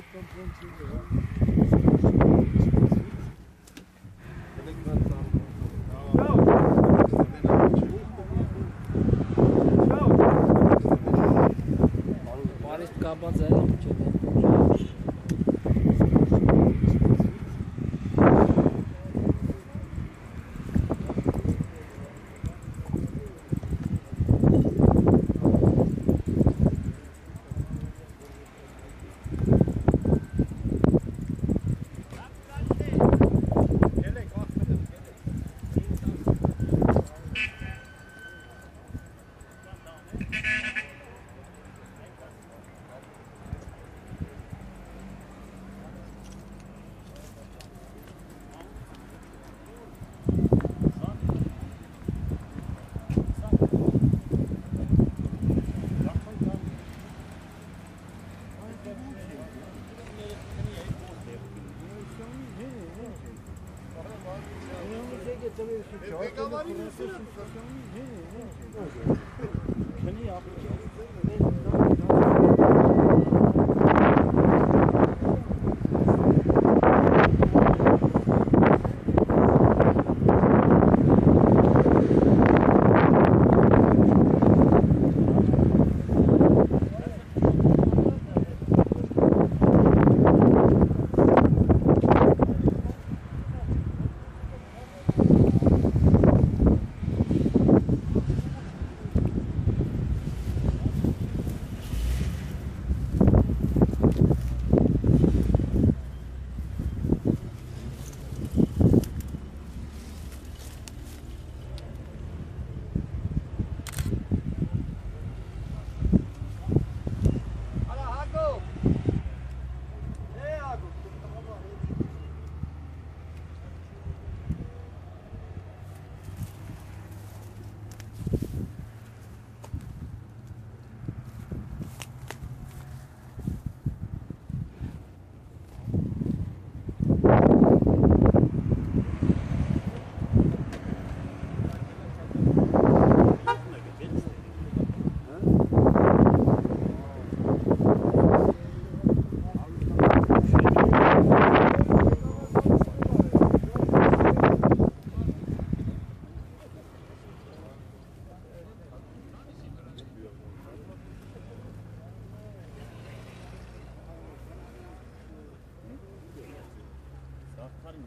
Cutting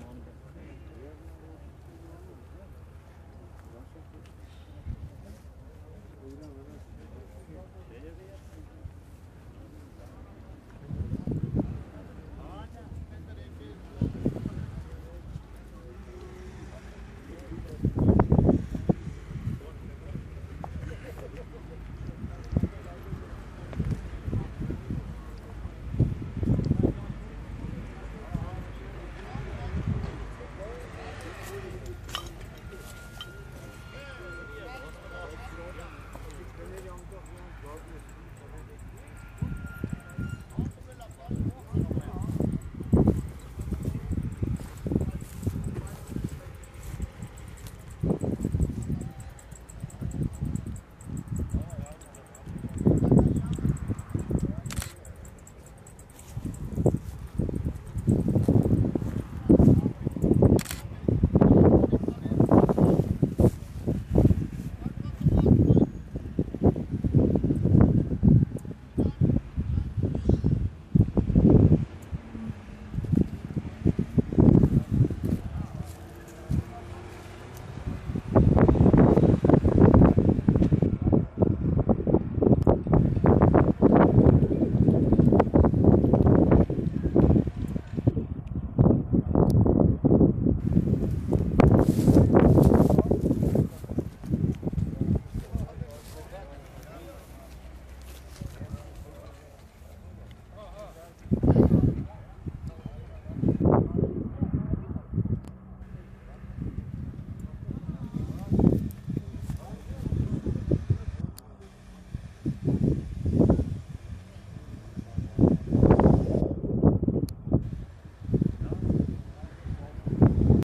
on